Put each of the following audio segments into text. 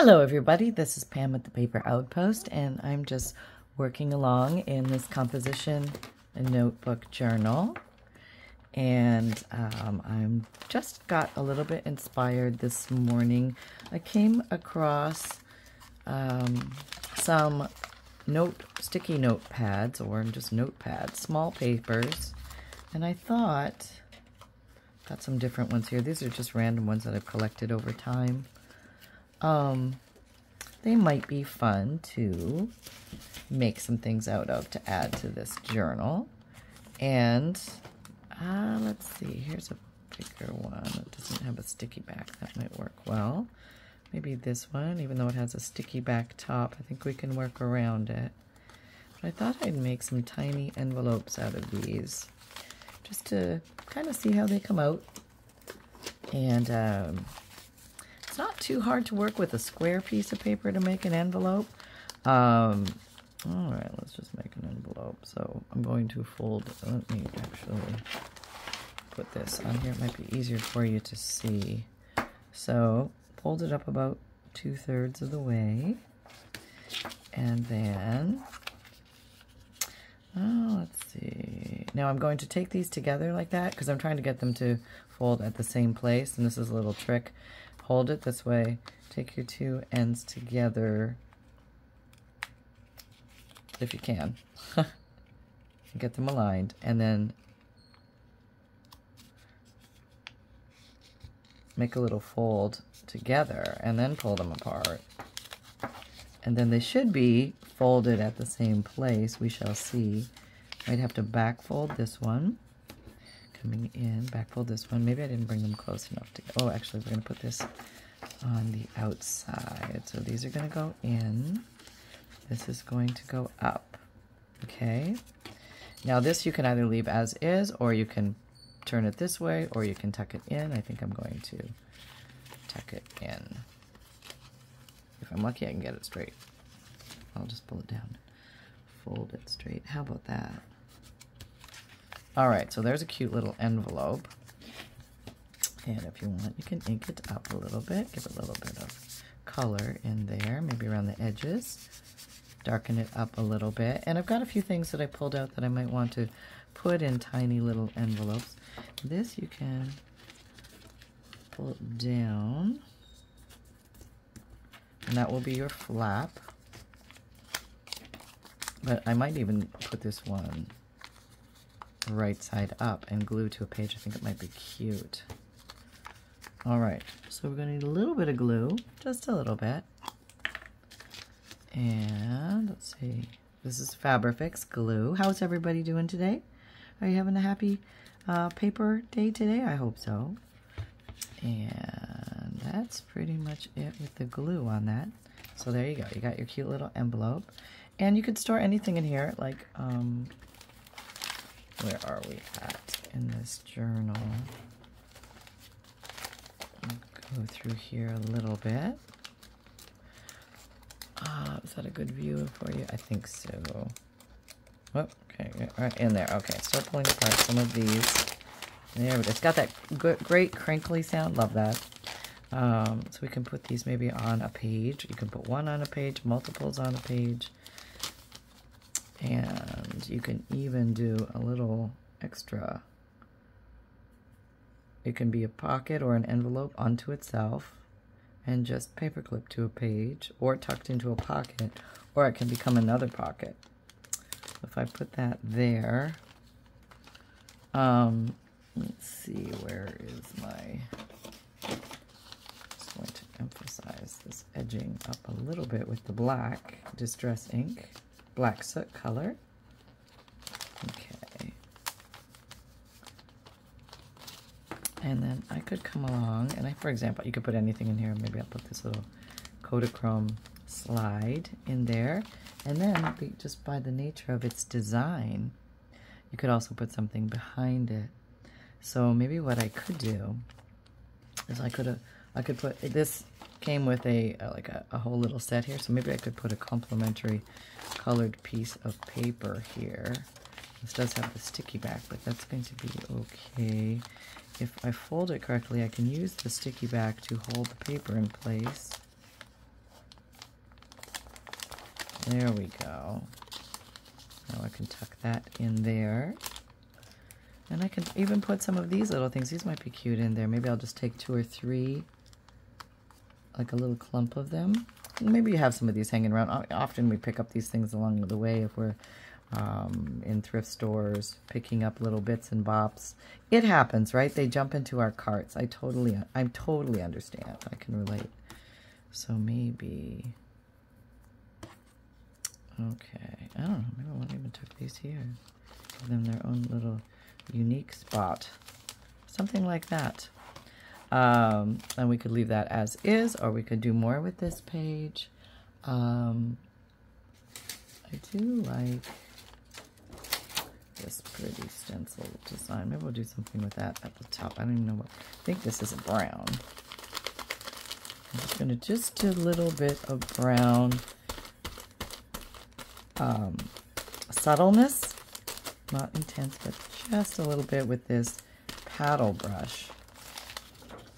Hello everybody, this is Pam at The Paper Outpost, and I'm just working along in this composition notebook journal. And I'm just got a little bit inspired this morning. I came across some sticky notepads, or just notepads, small papers, and I thought, got some different ones here. These are just random ones that I've collected over time. They might be fun to make some things out of to add to this journal. And let's see, here's a bigger one that doesn't have a sticky back. That might work well. Maybe this one, even though it has a sticky back top, I think we can work around it. But I thought I'd make some tiny envelopes out of these just to kind of see how they come out. And it's not too hard to work with a square piece of paper to make an envelope. All right, let's just make an envelope. So I'm going to fold, let me actually put this on here. It might be easier for you to see. So fold it up about 2/3 of the way. And then, let's see. Now I'm going to take these together like that because I'm trying to get them to fold at the same place. And this is a little trick. Hold it this way, take your two ends together, if you can, get them aligned, and then make a little fold together, and then pull them apart. And then they should be folded at the same place, we shall see. I'd have to back fold this one. Coming in, back fold this one. Maybe I didn't bring them close enough to, oh, actually we're gonna put this on the outside. So these are gonna go in. This is going to go up, okay? Now this you can either leave as is, or you can turn it this way, or you can tuck it in. I think I'm going to tuck it in. If I'm lucky, I can get it straight. I'll just pull it down, fold it straight. How about that? All right, so there's a cute little envelope. And if you want, you can ink it up a little bit, give it a little bit of color in there, maybe around the edges, darken it up a little bit. And I've got a few things that I pulled out that I might want to put in tiny little envelopes. This you can pull it down, and that will be your flap. But I might even put this one right side up and glue to a page. I think it might be cute. All right, so we're gonna need a little bit of glue, just a little bit. And let's see, this is FabriFix glue. How's everybody doing today? Are you having a happy paper day today? I hope so. And that's pretty much it with the glue on that. So there you go, you got your cute little envelope. And you could store anything in here, like, where are we at in this journal? I'll go through here a little bit. Is that a good view for you? I think so. Oh, okay, right in there. Okay, start pulling apart some of these. There we go. It's got that good, great crinkly sound. Love that. So we can put these maybe on a page. You can put one on a page, multiples on a page. And you can even do a little extra. It can be a pocket or an envelope onto itself and just paperclip to a page, or tucked into a pocket, or it can become another pocket. If I put that there, let's see, where is my, I'm just going to emphasize this edging up a little bit with the black Distress ink. Black soot color. Okay. And then I could come along, and I, for example, you could put anything in here. Maybe I'll put this little Kodachrome slide in there. And then, just by the nature of its design, you could also put something behind it. So maybe what I could do is I could put this. Came with a whole little set here, so maybe I could put a complementary colored piece of paper here. This does have the sticky back, but that's going to be okay. If I fold it correctly, I can use the sticky back to hold the paper in place. There we go. Now I can tuck that in there. And I can even put some of these little things. These might be cute in there. Maybe I'll just take two or three, like a little clump of them. Maybe you have some of these hanging around. Often we pick up these things along the way if we're in thrift stores, picking up little bits and bops. It happens, right? They jump into our carts. I totally understand. I can relate. So maybe... okay. I don't know. Maybe I won't even tuck these here. Give them their own little unique spot. Something like that. And we could leave that as is, or we could do more with this page. I do like this pretty stencil design. Maybe we'll do something with that at the top. I don't even know what. I think this is a brown. I'm just going to just do a little bit of brown subtleness. Not intense, but just a little bit with this paddle brush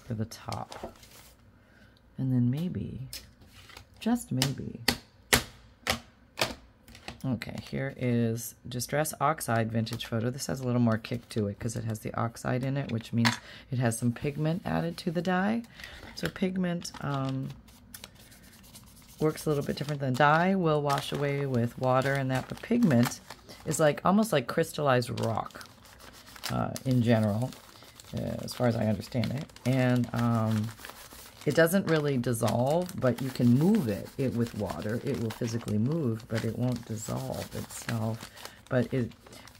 for the top. And then maybe, just maybe. Okay, here is Distress Oxide Vintage Photo. This has a little more kick to it because it has the oxide in it, which means it has some pigment added to the dye. So pigment works a little bit different than dye. Will wash away with water and that, but pigment is like almost like crystallized rock in general, as far as I understand it. And it doesn't really dissolve, but you can move it with water. It will physically move, but it won't dissolve itself. But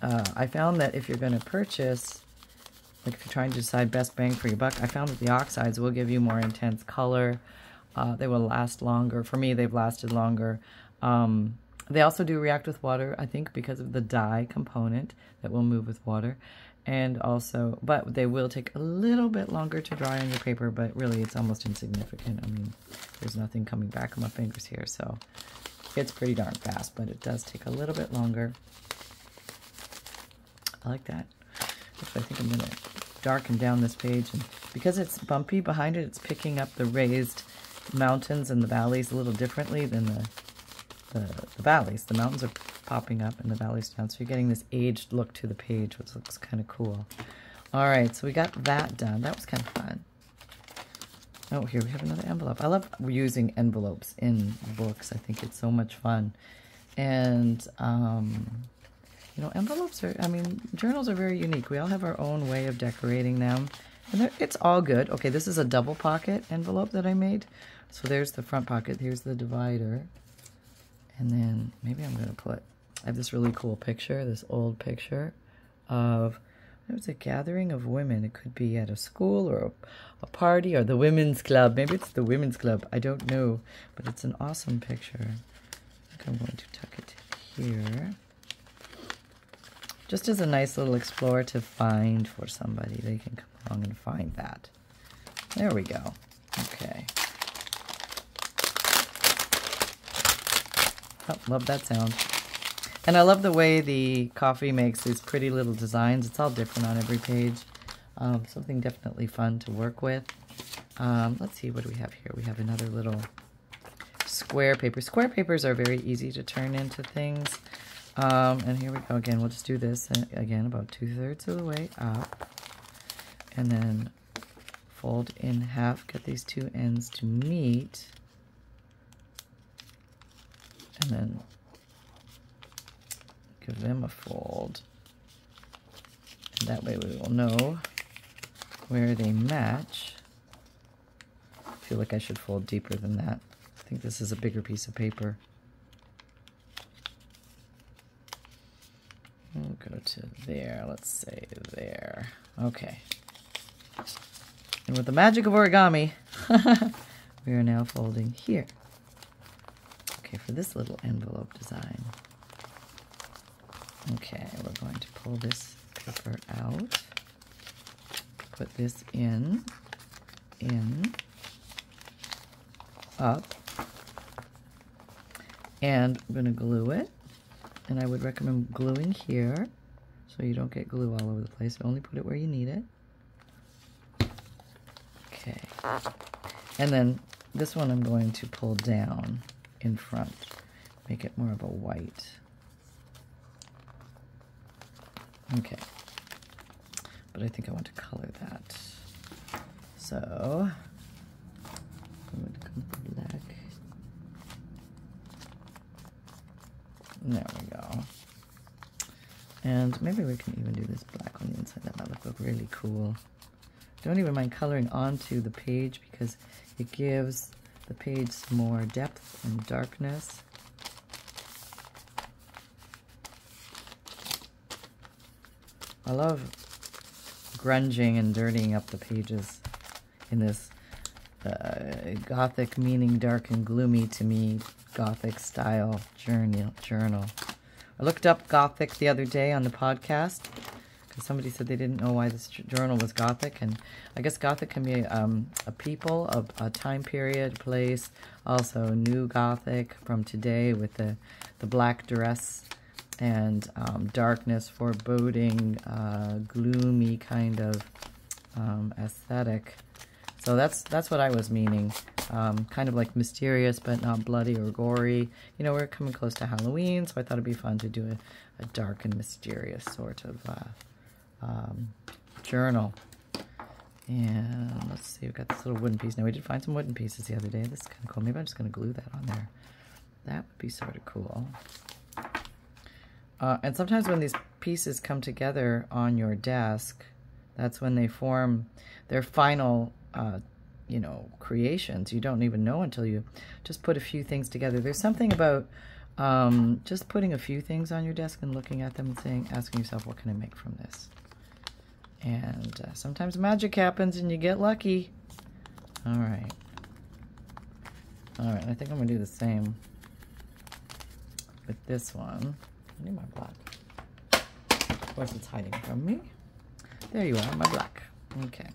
I found that if you're going to purchase, like if you're trying to decide best bang for your buck, I found that the oxides will give you more intense color. They will last longer. For me, they've lasted longer. They also do react with water, I think, because of the dye component that will move with water. And also, but they will take a little bit longer to dry on your paper, but really it's almost insignificant. I mean, there's nothing coming back on my fingers here, so it's pretty darn fast, but it does take a little bit longer. I like that. Actually, I think I'm gonna darken down this page, and because it's bumpy behind it, it's picking up the raised mountains and the valleys a little differently than the valleys. The mountains are popping up and the valleys down, so you're getting this aged look to the page, which looks kind of cool. All right, so we got that done. That was kind of fun. Oh, here we have another envelope. I love using envelopes in books. I think it's so much fun. And you know, envelopes are, I mean, journals are very unique. We all have our own way of decorating them, and it's all good. Okay, this is a double pocket envelope that I made. So there's the front pocket, here's the divider. And then maybe I'm going to put, I have this really cool picture, this old picture of, it was a gathering of women. It could be at a school or a party or the women's club. Maybe it's the women's club. I don't know, but it's an awesome picture. I think I'm going to tuck it here. Just as a nice little explorative find for somebody. They can come along and find that. There we go. Okay. Oh, love that sound. And I love the way the coffee makes these pretty little designs. It's all different on every page. Something definitely fun to work with. Let's see, what do we have here? We have another little square paper. Square papers are very easy to turn into things. And here we go again. We'll just do this again about 2/3 of the way up. And then fold in half, get these two ends to meet. And then give them a fold. And that way we will know where they match. I feel like I should fold deeper than that. I think this is a bigger piece of paper. We'll go to there, let's say there. Okay. And with the magic of origami, we are now folding here. Okay, for this little envelope design. Okay, we're going to pull this paper out, put this in, up, and I'm going to glue it. And I would recommend gluing here so you don't get glue all over the place. Only put it where you need it. Okay. And then this one I'm going to pull down in front. make it more of a white. Okay, but I think I want to color that. So I'm going to come black. There we go. And maybe we can even do this black on the inside. That might look really cool. Don't even mind coloring onto the page because it gives the page some more depth and darkness. I love grunging and dirtying up the pages in this Gothic, meaning dark and gloomy to me, Gothic style journal. I looked up Gothic the other day on the podcast because somebody said they didn't know why this journal was Gothic, and I guess Gothic can be a people, a time period, place, also new Gothic from today with the black dress and darkness, foreboding, gloomy kind of aesthetic. So that's what I was meaning. Kind of like mysterious, but not bloody or gory. You know, we're coming close to Halloween, so I thought it'd be fun to do a dark and mysterious sort of journal. And let's see, we've got this little wooden piece. Now, we did find some wooden pieces the other day. This is kind of cool. Maybe I'm just going to glue that on there. That would be sort of cool. And sometimes when these pieces come together on your desk, that's when they form their final, you know, creations. You don't even know until you just put a few things together. There's something about just putting a few things on your desk and looking at them and asking yourself, what can I make from this? And sometimes magic happens and you get lucky. All right. All right, I think I'm going to do the same with this one. I need my black. Of course, it's hiding from me. There you are, my black. Okay.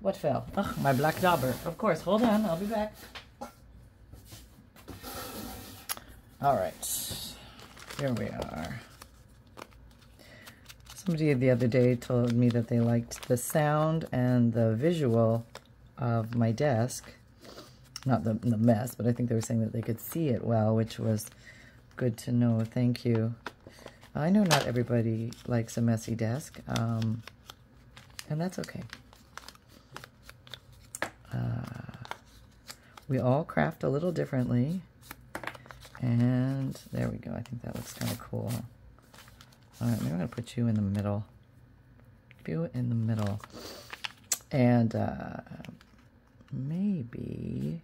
What fell? Ugh, my black dauber. Of course, hold on, I'll be back. All right, here we are. Somebody the other day told me that they liked the sound and the visual of my desk. Not the mess, but I think they were saying that they could see it well, which was good to know. Thank you. I know not everybody likes a messy desk, and that's okay. We all craft a little differently, and there we go. I think that looks kind of cool. All right, maybe I'm going to put you in the middle. You in the middle. And maybe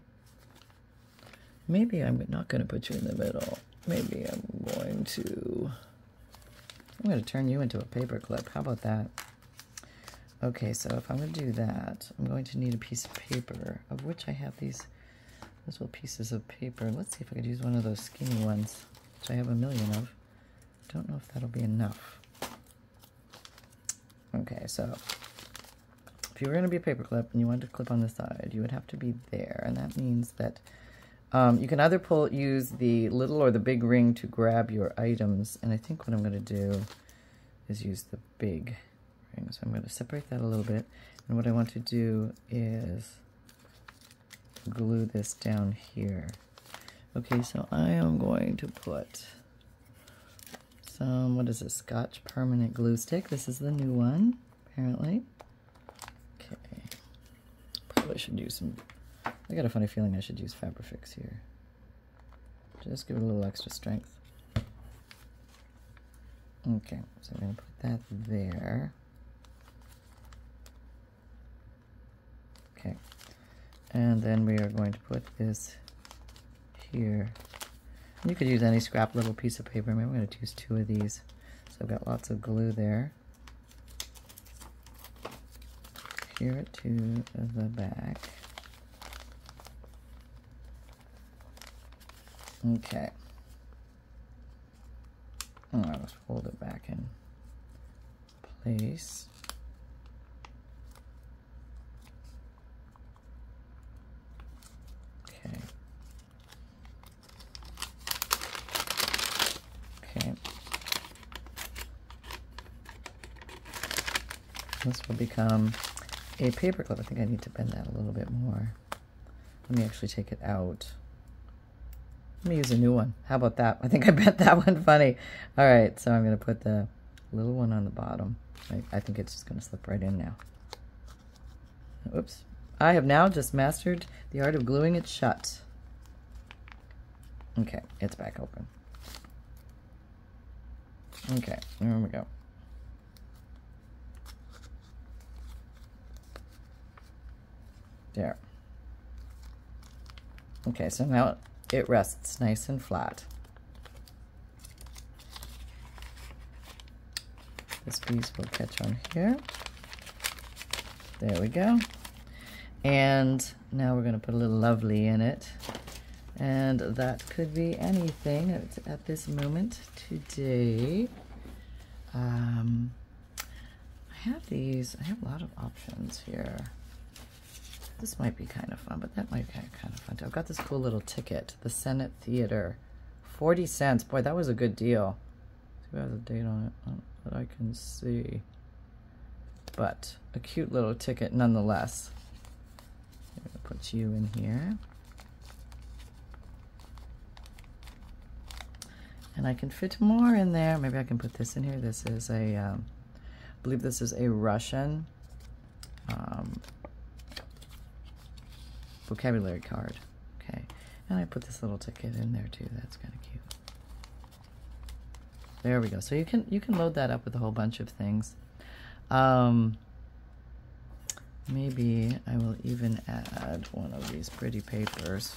I'm not going to put you in the middle. Maybe I'm going to turn you into a paper clip. How about that? Okay, so if I'm going to do that, I'm going to need a piece of paper, of which I have these little pieces of paper. Let's see if I could use one of those skinny ones, which I have a million of. Don't know if that'll be enough. Okay, so if you were going to be a paper clip and you wanted to clip on the side, you would have to be there, and that means that you can either use the little or the big ring to grab your items, and I think what I'm going to do is use the big ring. So I'm going to separate that a little bit, and what I want to do is glue this down here. Okay, so I am going to put some, what is this, Scotch Permanent Glue Stick. This is the new one, apparently. Okay, probably should use some. I got a funny feeling I should use FabriFix here. Just give it a little extra strength. Okay, so I'm going to put that there. Okay, and then we are going to put this here. You could use any scrap little piece of paper. Maybe I'm going to use two of these. So I've got lots of glue there. Here to the back. Okay. All right, let's fold it back in place. Okay. Okay. This will become a paperclip. I think I need to bend that a little bit more. Let me actually take it out. Let me use a new one. How about that? I think I bet that one funny. All right, so I'm going to put the little one on the bottom. I think it's just going to slip right in now. Oops. I have now just mastered the art of gluing it shut. Okay, it's back open. Okay, there we go. There. Okay, so now it rests nice and flat. This piece will catch on here. There we go. And now we're going to put a little lovely in it. And that could be anything at this moment today. I have these, I have a lot of options here. This might be kind of fun, but that might be kind of fun too. I've got this cool little ticket, the Senate Theater, 40 cents. Boy, that was a good deal. It has a date on it that I can see. But a cute little ticket nonetheless. I'm going to put you in here. And I can fit more in there. Maybe I can put this in here. This is a, I believe this is a Russian vocabulary card. Okay. And I put this little ticket in there too. That's kind of cute. There we go. So you can load that up with a whole bunch of things. Maybe I will even add one of these pretty papers.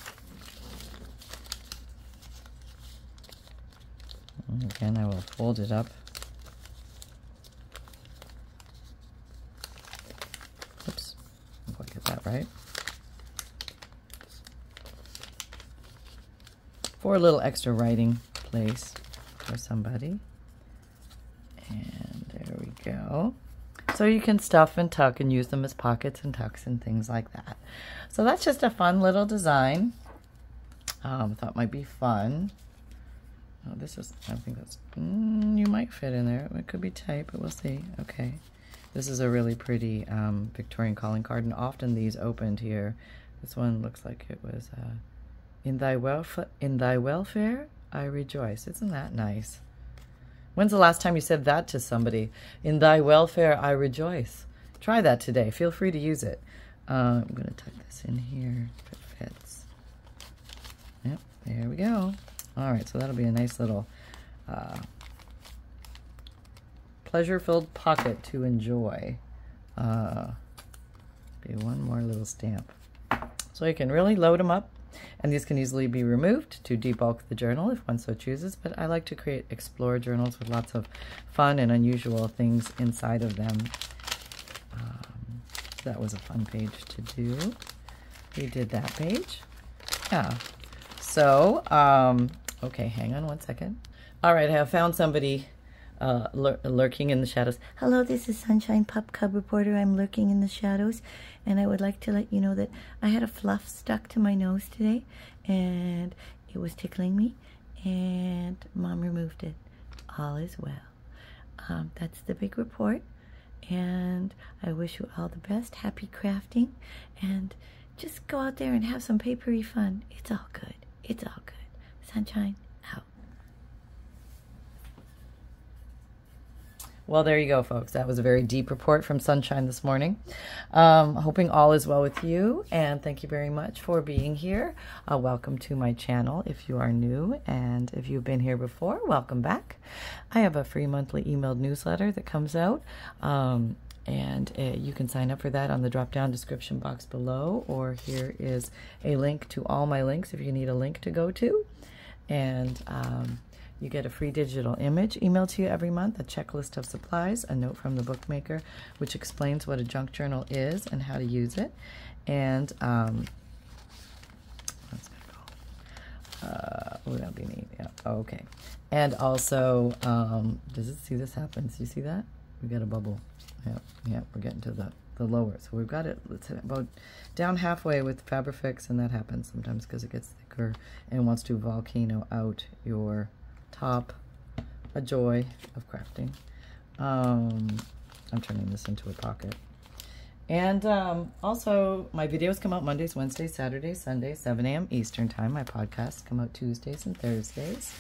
And again, I will fold it up. Oops, I hope I get that right. For a little extra writing place for somebody. And there we go. So you can stuff and tuck and use them as pockets and tucks and things like that. So that's just a fun little design. Thought might be fun. Oh, this is, I think that's, you might fit in there. It could be tight, but we'll see. Okay. This is a really pretty Victorian calling card, and often these opened here. This one looks like it was, in thy welfare, I rejoice. Isn't that nice? When's the last time you said that to somebody? In thy welfare, I rejoice. Try that today. Feel free to use it. I'm going to tuck this in here if it fits. Yep, there we go. All right, so that'll be a nice little pleasure-filled pocket to enjoy. Be one more little stamp. So you can really load them up, and these can easily be removed to debulk the journal if one so chooses, but I like to create Explore journals with lots of fun and unusual things inside of them. That was a fun page to do. We did that page. Yeah. So, okay, hang on one second. All right, I have found somebody lurking in the shadows. Hello, this is Sunshine Pup Cub Reporter. I'm lurking in the shadows, and I would like to let you know that I had a fluff stuck to my nose today, and it was tickling me, and Mom removed it. All is well. That's the big report, and I wish you all the best. Happy crafting, and just go out there and have some papery fun. It's all good. It's all good. Sunshine out. Well, there you go, folks. That was a very deep report from Sunshine this morning. Hoping all is well with you, and thank you very much for being here. Welcome to my channel if you are new, and if you've been here before, welcome back. I have a free monthly emailed newsletter that comes out. And you can sign up for that on the drop-down description box below, or here is a link to all my links if you need a link to go to. And you get a free digital image emailed to you every month, a checklist of supplies, a note from the bookmaker, which explains what a junk journal is and how to use it. And that's oh, that'd be neat. Yeah. Oh, okay. And also, does it see this happens? You see that? We got a bubble. Yeah, we're getting to the lower. So we've got it, it's about down halfway with FabriFix, and that happens sometimes because it gets thicker and wants to volcano out your top. A joy of crafting. I'm turning this into a pocket. And also, my videos come out Mondays, Wednesdays, Saturdays, Sundays, 7 a.m. Eastern Time. My podcasts come out Tuesdays and Thursdays.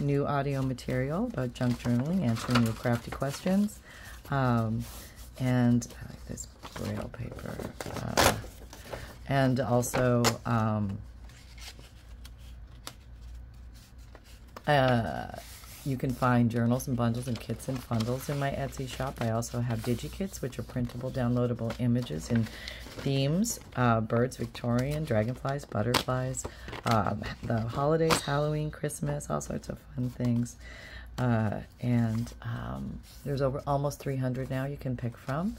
New audio material about junk journaling, answering your crafty questions. And I like this braille paper. And also, you can find journals and bundles and kits and fundles in my Etsy shop. I also have digikits, which are printable, downloadable images and themes. Birds, Victorian, dragonflies, butterflies, the holidays, Halloween, Christmas, all sorts of fun things. There's over almost 300 now you can pick from.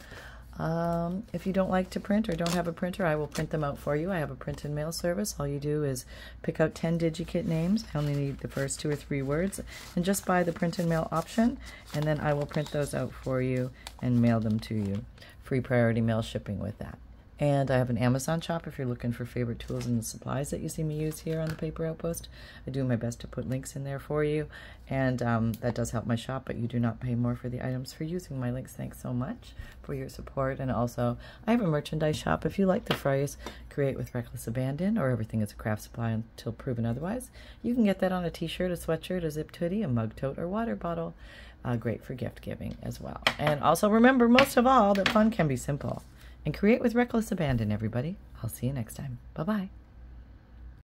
If you don't like to print or don't have a printer, I will print them out for you. I have a print and mail service. All you do is pick out 10 digikit names. I only need the first 2 or 3 words, and just buy the print and mail option, and then I will print those out for you and mail them to you. Free priority mail shipping with that. And I have an Amazon shop if you're looking for favorite tools and supplies that you see me use here on The Paper Outpost. I do my best to put links in there for you, and that does help my shop, but you do not pay more for the items for using my links. Thanks so much for your support. And also, I have a merchandise shop if you like the phrase, create with reckless abandon, or everything is a craft supply until proven otherwise. You can get that on a t-shirt, a sweatshirt, a zipped hoodie, a mug tote, or water bottle. Great for gift giving as well. And also remember, most of all, that fun can be simple. And create with reckless abandon, everybody. I'll see you next time. Bye-bye.